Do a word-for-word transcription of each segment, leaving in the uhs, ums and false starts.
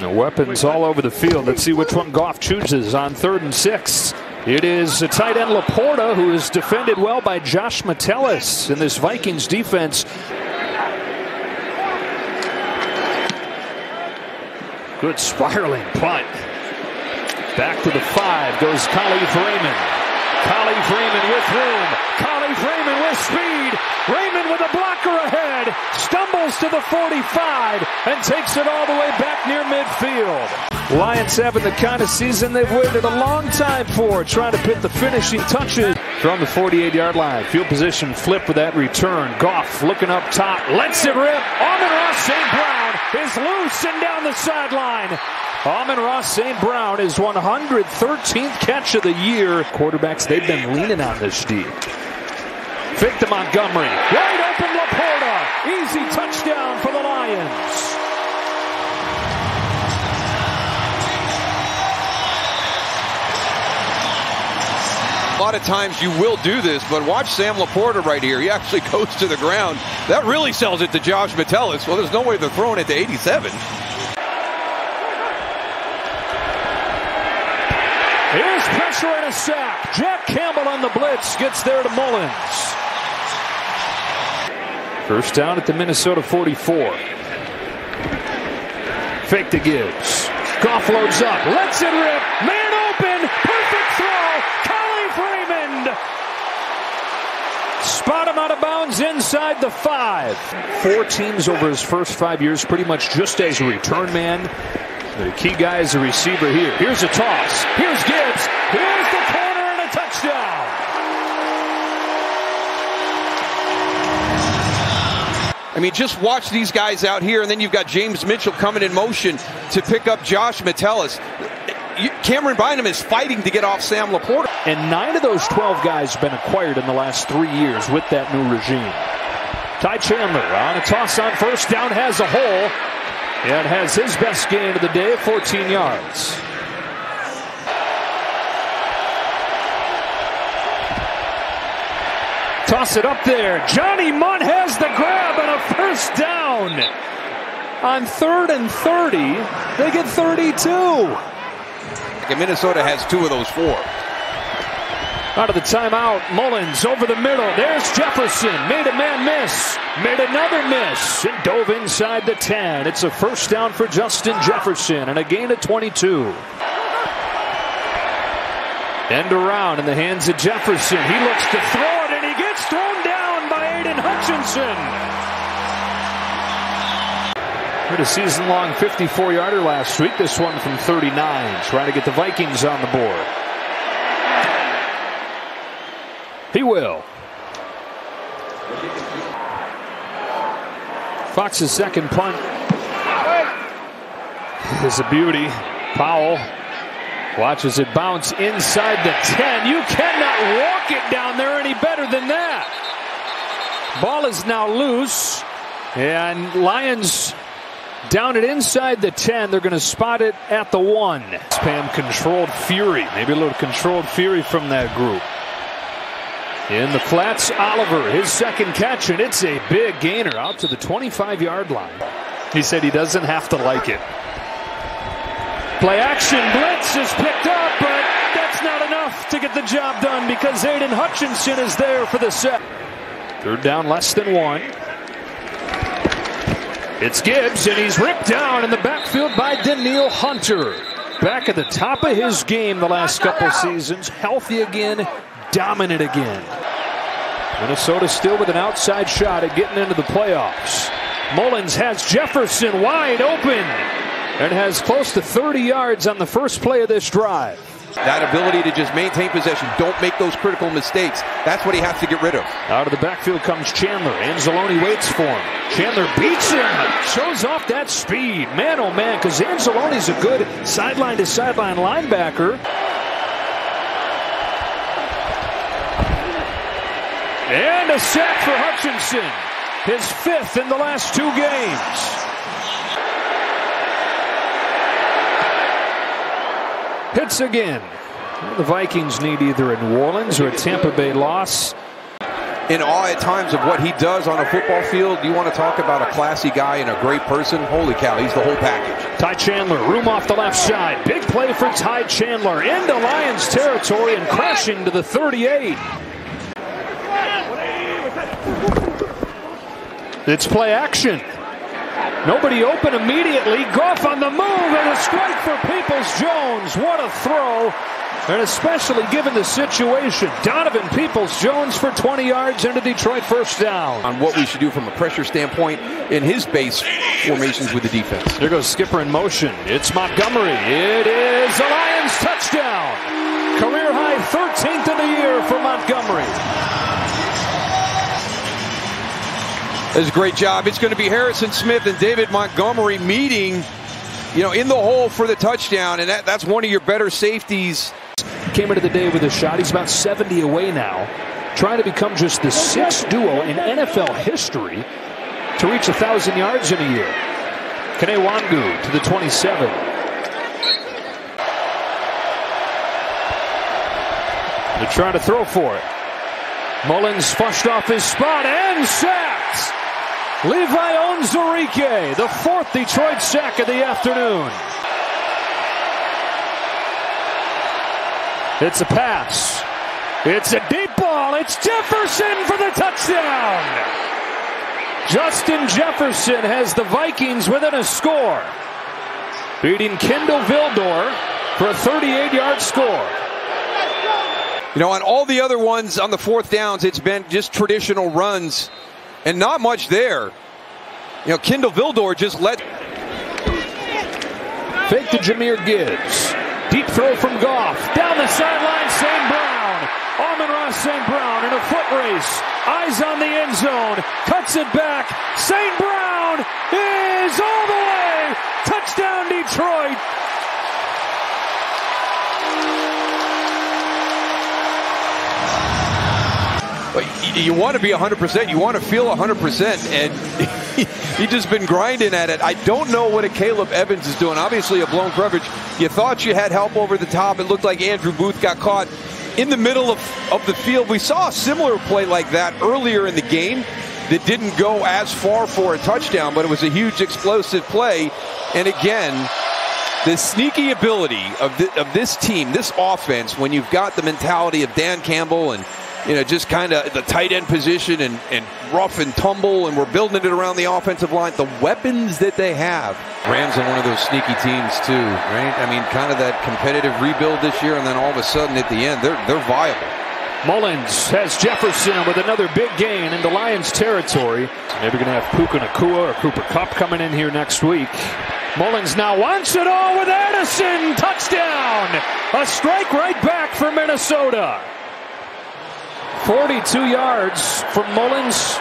The weapons all over the field. Let's see which one Goff chooses on third and six. It is the tight end Laporta, who is defended well by Josh Metellus in this Vikings defense. Good spiraling punt. Back to the five goes Collie Freeman. Collie Freeman with room. Collie Freeman with speed. Raymond with a blocker ahead. Stumbles to the forty-five and takes it all the way back near midfield. Lions having the kind of season they've waited a long time for, trying to put the finishing touches. From the forty-eight yard line, field position flip with that return. Goff looking up top, lets it rip. Amon-Ra Saint Brown is loose and down the sideline. Amon-Ra Saint Brown is one hundred thirteenth catch of the year. Quarterbacks, they've been leaning on this deep. Vic to Montgomery. Wide open Laporta. Easy touchdown for the Lions. A lot of times you will do this, but watch Sam Laporta right here. He actually goes to the ground. That really sells it to Josh Metellus. Well, there's no way they're throwing it to eighty-seven. Here's pressure and a sack. Jack Campbell on the blitz gets there to Mullins. First down at the Minnesota forty-four. Fake to Gibbs. Goff loads up. Lets it rip. Man open. Perfect throw. Collie Freeman. Spot him out of bounds inside the five. Four teams over his first five years, pretty much just as a return man. The key guy is the receiver here. Here's a toss. Here's Gibbs. Here's the corner and a touchdown. I mean, just watch these guys out here, and then you've got James Mitchell coming in motion to pick up Josh Metellus. Cameron Bynum is fighting to get off Sam Laporta. And nine of those twelve guys have been acquired in the last three years with that new regime. Ty Chandler on a toss on first down, has a hole, and has his best gain of the day, fourteen yards. Toss it up there. Johnny Munt has the grab and a first down. On third and thirty, they get thirty-two. And Minnesota has two of those four. Out of the timeout, Mullins over the middle. There's Jefferson. Made a man miss. Made another miss. And dove inside the ten. It's a first down for Justin Jefferson and a gain of twenty-two. End around in the hands of Jefferson. He looks to throw it, and he gets thrown down by Aiden Hutchinson. Had a season-long fifty-four yarder last week. This one from thirty-nine. Trying to get the Vikings on the board. He will. Fox's second punt is a beauty. Powell watches it bounce inside the ten. You cannot walk it down there any better than that. Ball is now loose, and Lions down it inside the ten. They're going to spot it at the one. Spam controlled fury. Maybe a little controlled fury from that group. In the flats, Oliver, his second catch, and it's a big gainer out to the twenty-five yard line. He said he doesn't have to like it. Play action blitz is picked up, but that's not enough to get the job done because Aiden Hutchinson is there for the set. Third down, less than one. It's Gibbs, and he's ripped down in the backfield by Danielle Hunter. Back at the top of his game the last couple seasons. Healthy again, dominant again. Minnesota still with an outside shot at getting into the playoffs. Mullins has Jefferson wide open. And has close to thirty yards on the first play of this drive. That ability to just maintain possession. Don't make those critical mistakes. That's what he has to get rid of. Out of the backfield comes Chandler. Anzalone waits for him. Chandler beats him. Shows off that speed. Man, oh man, because Anzalone's a good sideline-to-sideline linebacker. And a sack for Hutchinson. His fifth in the last two games. Hits again. The Vikings need either a New Orleans or a Tampa Bay loss. in awe at times of what he does on a football field. You want to talk about a classy guy and a great person? Holy cow, he's the whole package. Ty Chandler, room off the left side. Big play for Ty Chandler into Lions territory and crashing to the thirty-eight. It's play action. Nobody open immediately. Goff on the move and a strike for Peoples-Jones. What a throw. And especially given the situation, Donovan Peoples-Jones for twenty yards into Detroit, first down. On what we should do from a pressure standpoint in his base formations with the defense. There goes Skipper in motion. It's Montgomery. It is the Lions touchdown. Career high thirteenth of the year for Montgomery. That's a great job. It's going to be Harrison Smith and David Montgomery meeting, you know, in the hole for the touchdown, and that, that's one of your better safeties. Came into the day with a shot. He's about seventy away now, trying to become just the sixth duo in N F L history to reach one thousand yards in a year. Kane Wangu to the twenty-seven. They're trying to throw for it. Mullins flushed off his spot and sacked. Levi Onwuzurike, the fourth Detroit sack of the afternoon. It's a pass. It's a deep ball. It's Jefferson for the touchdown. Justin Jefferson has the Vikings within a score, beating Kendall Vildor for a thirty-eight yard score. You know, on all the other ones on the fourth downs, it's been just traditional runs and not much there. You know, Kendall Vildor just let. Fake to Jahmyr Gibbs. Deep throw from Goff. Down the sideline, Saint Brown. Amon-Ra Saint Brown in a foot race. Eyes on the end zone. Cuts it back. Saint Brown is all the way. Touchdown, Detroit. You want to be one hundred percent. You want to feel one hundred percent. And you've just been grinding at it. I don't know what a Caleb Evans is doing. Obviously a blown coverage. You thought you had help over the top. It looked like Andrew Booth got caught in the middle of, of the field. We saw a similar play like that earlier in the game that didn't go as far for a touchdown, but it was a huge explosive play. And again, the sneaky ability of, the, of this team, this offense, when you've got the mentality of Dan Campbell and You know, just kind of the tight end position and, and rough and tumble, and we're building it around the offensive line. The weapons that they have. Rams are one of those sneaky teams too, right? I mean, kind of that competitive rebuild this year, and then all of a sudden at the end, they're they're viable. Mullins has Jefferson with another big gain into Lions territory. Maybe going to have Puka Nakua or Cooper Kupp coming in here next week. Mullins now wants it all with Addison. Touchdown! A strike right back for Minnesota. forty-two yards from Mullins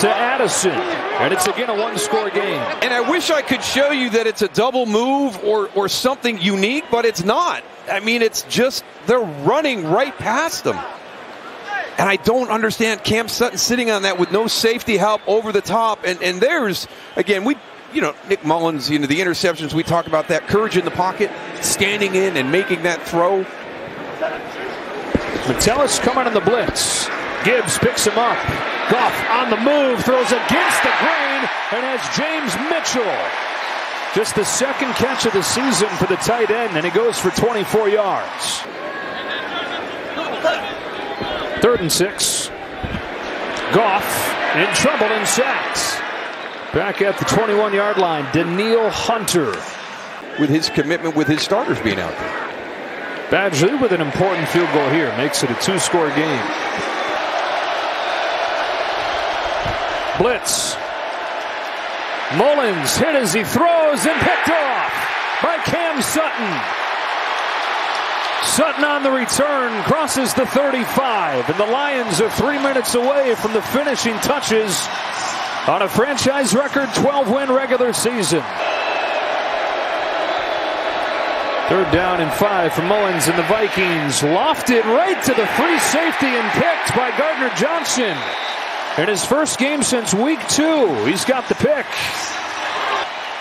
to Addison. And it's again a one-score game. And I wish I could show you that it's a double move or, or something unique, but it's not. I mean, it's just they're running right past them. And I don't understand Cam Sutton sitting on that with no safety help over the top. And, and there's, again, we... You know, Nick Mullins, you know, the interceptions, we talk about that. Courage in the pocket, standing in and making that throw. Metellus coming on the blitz. Gibbs picks him up. Goff on the move, throws against the grain, and has James Mitchell. Just the second catch of the season for the tight end, and he goes for twenty-four yards. Third and six. Goff in trouble and sacks. Back at the twenty-one yard line, Danielle Hunter. With his commitment, with his starters being out there. Badgley with an important field goal here. Makes it a two-score game. Blitz. Mullins hit as he throws and picked off by Cam Sutton. Sutton on the return crosses the thirty-five. And the Lions are three minutes away from the finishing touches on a franchise record twelve win regular season. Third down and five for Mullins, and the Vikings lofted right to the free safety and picked by Gardner Johnson. In his first game since week two, he's got the pick.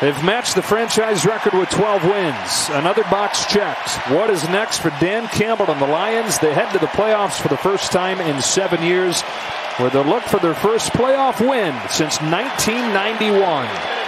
They've matched the franchise record with twelve wins. Another box checked. What is next for Dan Campbell and the Lions? They head to the playoffs for the first time in seven years. where they'll look for their first playoff win since nineteen ninety-one.